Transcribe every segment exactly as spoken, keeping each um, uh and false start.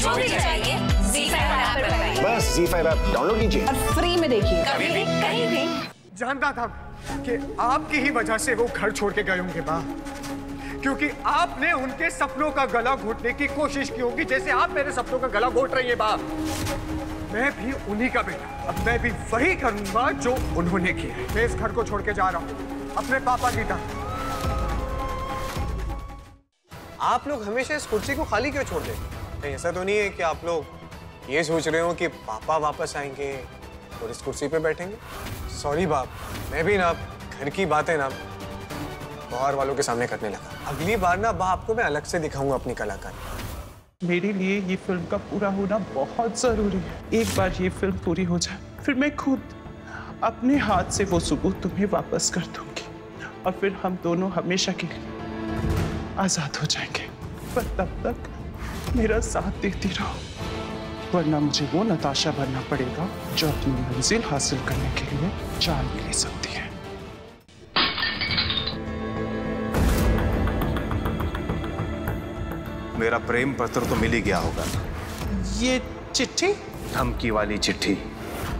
जो भी चाहिए जी फाइव ऐप पर बस जी फाइव ऐप डाउनलोड कीजिए और फ्री में देखिए कभी भी कहीं भी। जानता था कि आपकी ही वजह से वो घर छोड़ के गए होंगे माँ, क्योंकि आपने उनके सपनों का गला घोटने की कोशिश की होगी जैसे आप मेरे सपनों का गला घोट रही है माँ। मैं भी उन्हीं का बेटा, अब मैं भी वही करूंगा जो उन्होंने किया। मैं इस घर को छोड़ के जा रहा हूँ अपने पापा की तरफ। आप लोग हमेशा इस कुर्सी को खाली क्यों छोड़ देते हैं? ऐसा तो नहीं है कि आप लोग ये सोच रहे हो कि पापा वापस आएंगे और इस कुर्सी पे बैठेंगे? सॉरी बाप, मैं भी ना घर की बातें ना बाहर वालों के सामने करने लगा। अगली बार ना बाप आपको मैं अलग से दिखाऊंगा अपनी कलाकारी। मेरे लिए ये फिल्म का पूरा होना बहुत जरूरी है। एक बार ये फिल्म पूरी हो जाए फिर मैं खुद अपने हाथ से वो सबूत तुम्हें वापस कर दूंगी और फिर हम दोनों हमेशा के लिए आजाद हो जाएंगे। पर तब तक मेरा साथ देती रहो, वरना मुझे वो नताशा बनना पड़ेगा जो अपनी मंजिल हासिल करने के लिए जान भी ले सकती है। मेरा प्रेम पत्र तो मिल ही गया होगा। ये चिट्ठी, धमकी वाली चिट्ठी।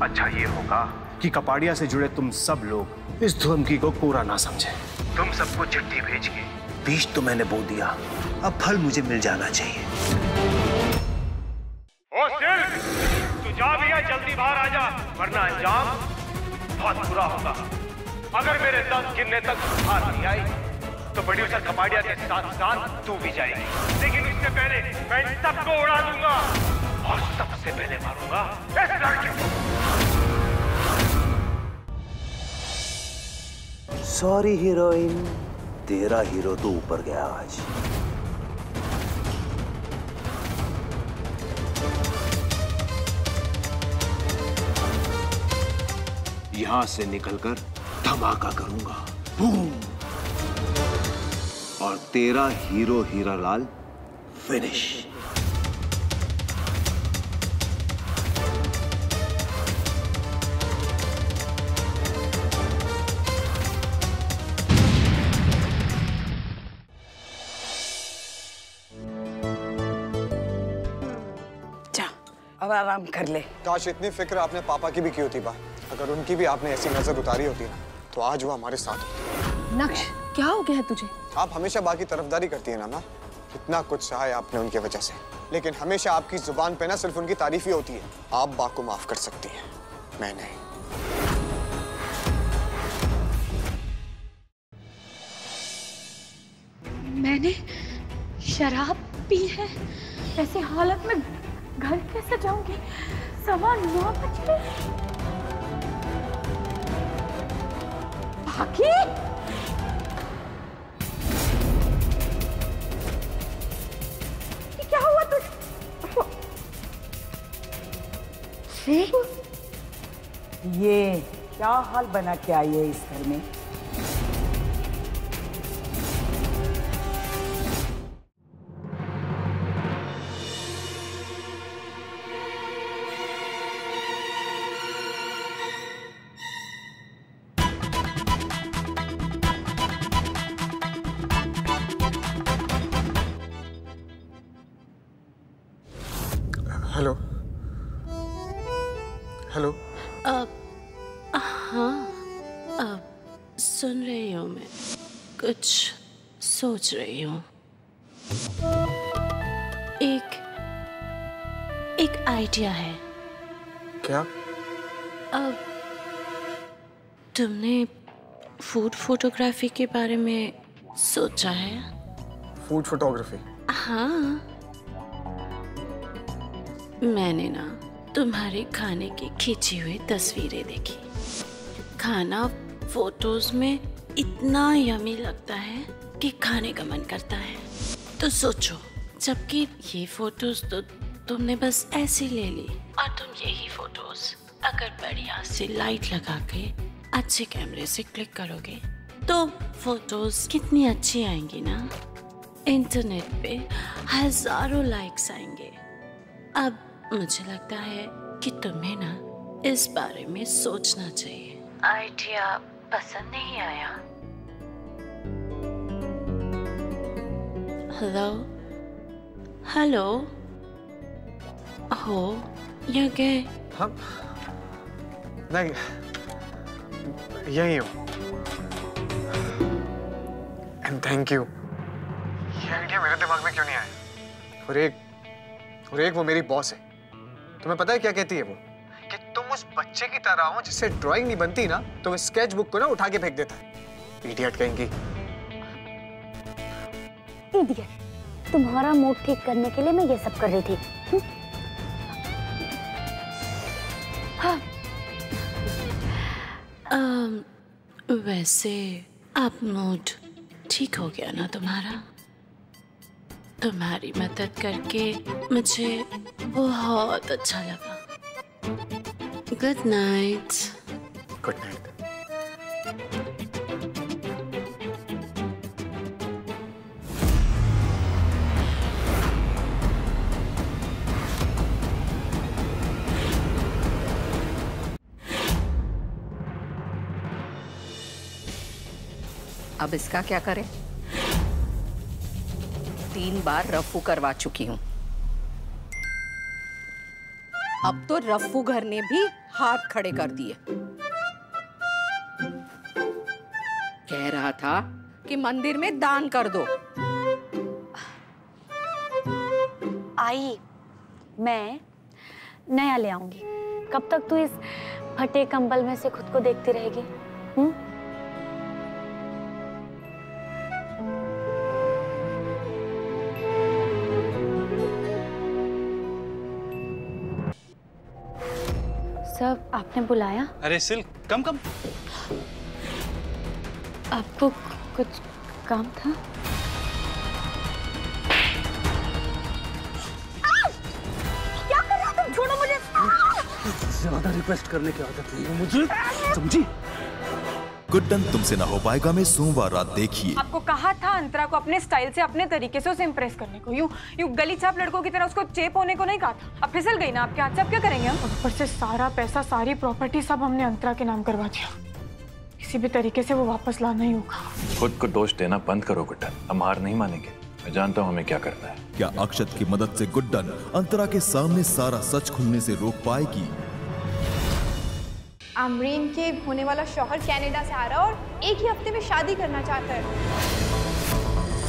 अच्छा ये होगा कि कपाड़िया से जुड़े तुम सब लोग इस धमकी को कोरा ना समझे। तुम सबको चिट्ठी भेज के बीज तो मैंने बो दिया, अब फल मुझे मिल जाना चाहिए। ओ सिल्क, तू जा भैया, जल्दी बाहर आ जा, वरना अंजाम बहुत बुरा होगा। अगर मेरे दम गिरने तक हार नहीं आई तो प्रोड्यूसर कपाड़िया के साथ साथ तू भी जाएगी, लेकिन उससे पहले मैं सबको उड़ा दूंगा और सबसे पहले मारूंगा इस लड़के को। सॉरी हीरोइन, तेरा हीरो तो ऊपर गया आज। यहां से निकलकर धमाका करूंगा, बूम, और तेरा हीरो हीरालाल फिनिश। आराम कर ले। काश इतनी फिक्र आपने पापा की भी की होती बा। अगर उनकी भी आपने ऐसी नजर उतारी होती ना तो आज वो हमारे साथ होती। नक्श, क्या हो गया है तुझे? आप हमेशा बाकी तरफदारी करती है ना माँ, कितना कुछ सहा है आपने उनकी वजह से, लेकिन हमेशा आपकी जुबान पे ना सिर्फ उनकी तारीफ ही होती है। आप बा को माफ कर सकती है, मैं नहीं। मैंने शराब पी है, ऐसी हालत में घर कैसे जाऊंगी? सवा नौ बजे। बाकी क्या हुआ तुझे? ये क्या हाल बना के आई है इस घर में? हेलो हेलो हाँ, सुन रही हूँ, मैं कुछ सोच रही हूँ। एक एक आइडिया है। क्या? अब तुमने फूड फोटोग्राफी के बारे में सोचा है? Food photography? हाँ, मैंने ना तुम्हारे खाने की खींची हुई तस्वीरें देखी। खाना फोटोज में इतना यमी लगता है कि खाने का मन करता है। तो सोचो, जबकि ये फोटोज तो तुमने बस ऐसी ले ली, और तुम यही फोटोज अगर बढ़िया से लाइट लगा के अच्छे कैमरे से क्लिक करोगे तो फोटोज कितनी अच्छी आएंगी ना। इंटरनेट पे हजारों लाइक्स आएंगे। अब मुझे लगता है कि तुम्हें ना इस बारे में सोचना चाहिए। आइडिया पसंद नहीं आया? हेलो हेलो हो या गए? हम नहीं, यही हूँ। And thank you. ये आइडिया मेरे दिमाग में क्यों नहीं आया? और एक और एक वो मेरी बॉस है, तुम्हें पता है क्या कहती है वो? कि तुम उस बच्चे की तरह हो जिससे ड्राइंग नहीं बनती ना, तो वह स्केच बुक को ना उठा के फेंक देता है। इडियट कहेंगी। इडियट, तुम्हारा मूड ठीक करने के लिए मैं ये सब कर रही थी। हुँ? हाँ। आ, वैसे आप मूड ठीक हो गया ना तुम्हारा? तुम्हारी मदद करके मुझे बहुत अच्छा लगा। Good night. Good night. अब इसका क्या करें? तीन बार रफू करवा चुकी हूं, अब तो रफू घर ने भी हाथ खड़े कर दिए। कह रहा था कि मंदिर में दान कर दो। आई, मैं नया ले आऊंगी। कब तक तू इस फटे कंबल में से खुद को देखती रहेगी? हम्म? सब आपने बुलाया? अरे सिल्क, कम कम। आपको कुछ काम था? क्या कर रहे हो तुम? छोड़ो मुझे। ज्यादा रिक्वेस्ट करने की आदत नहीं है मुझे, समझी? गुड्डन तुमसे ना हो पाएगा में सोमवार रात देखिए। आपको कहा था अंतरा को अपने स्टाइल से, अपने तरीके से उसे इम्प्रेस करने को। यूं यूं गली छाप लड़कों की तरह उसको चेप होने को नहीं कहा था। अब फिसल गई ना आपके हाथ से, अब क्या करेंगे हम? ऊपर से सारा पैसा, सारी प्रॉपर्टी सब हमने अंतरा के नाम करवा दिया। किसी भी तरीके से वो वापस लाना ही होगा। खुद को दोष देना बंद करो गुड्डन, हम हार नहीं मानेंगे। मैं जानता हूँ हमें क्या करना है। क्या अक्षत की मदद से गुड्डन अंतरा के सामने सारा सच खुलने से रोक पाएगी? आमरीन के होने वाला शौहर कनाडा से आ रहा है और एक ही हफ्ते में शादी करना चाहता है।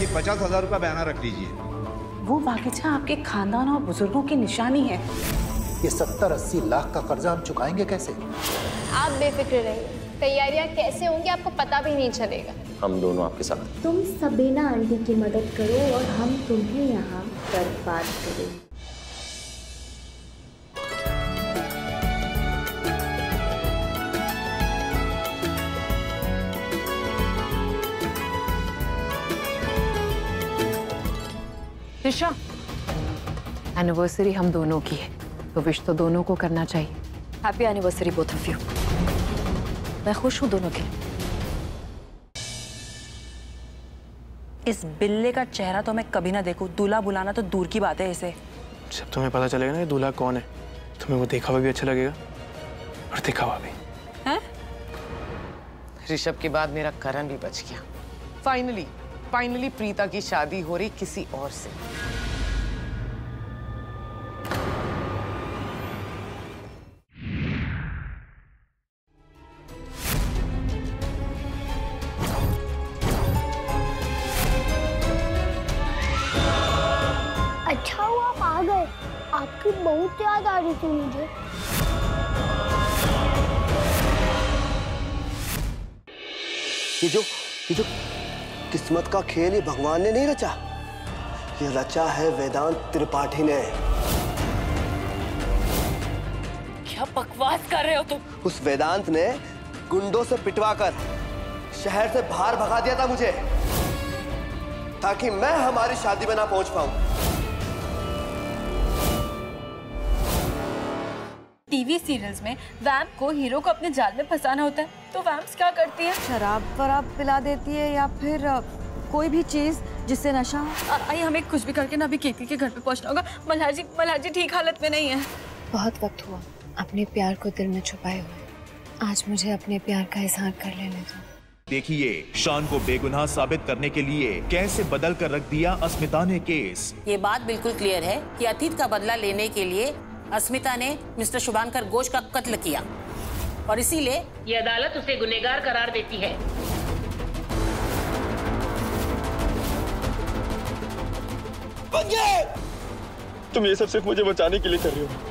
ये पचास हजार रुपया बयाना रख लीजिए। वो बागीचा आपके खानदान और बुजुर्गों की निशानी है। ये सत्तर अस्सी लाख का कर्जा हम चुकाएंगे कैसे? आप बेफिक्र रहिए, तैयारियां कैसे होंगी आपको पता भी नहीं चलेगा। हम दोनों आपके साथ। तुम सबीना आंटी की मदद करो और हम तुम्हें यहाँ बर्बाद करें। निशा, एनिवर्सरी हम दोनों की है, तो विश तो दोनों को करना चाहिए। Happy anniversary both of you. मैं खुश हूँ दोनों के। इस बिल्ले का चेहरा तो मैं कभी ना देखूँ। दूल्हा बुलाना तो दूर की बात है इसे। जब तुम्हें पता चलेगा ना ये दूल्हा कौन है, तुम्हें वो देखा हुआ भी अच्छा लगेगा और देखा हुआ भी। ऋषभ के बाद मेरा करण भी बच गया। फाइनली फाइनली प्रीता की शादी हो रही किसी और से। अच्छा हुआ आप आ गए, आपकी बहुत याद आ रही थी मुझे। ये जो ये जो किस्मत का खेल ही भगवान ने नहीं रचा, ये रचा है वेदांत त्रिपाठी ने। क्या बकवास कर रहे हो तुम? तो? उस वेदांत ने गुंडों से पिटवाकर शहर से बाहर भगा दिया था मुझे, ताकि मैं हमारी शादी में ना पहुंच पाऊं। टीवी सीरियल्स में वैम्प को हीरो को अपने जाल में फंसाना होता है, तो वैम्प्स क्या करती है? शराब वराब पिला देती है या फिर कोई भी चीज जिससे नशा। आई, हमें कुछ भी करके ना अभी केतकी के घर पे पहुंचना होगा। मल्हार जी, मल्हार जी ठीक हालत में नहीं है। बहुत वक्त हुआ अपने प्यार को दिल में छुपाए हुए, आज मुझे अपने प्यार का इजहार कर लेने दो। देखिए शान को बेगुनाह साबित करने के लिए कैसे बदल कर रख दिया अस्मिता ने केस। ये बात बिल्कुल क्लियर है कि अतीत का बदला लेने के लिए अस्मिता ने मिस्टर शुभांकर घोष का कत्ल किया और इसीलिए ये अदालत उसे गुनहगार करार देती है। तुम ये सब सिर्फ मुझे बचाने के लिए कर रहे हो।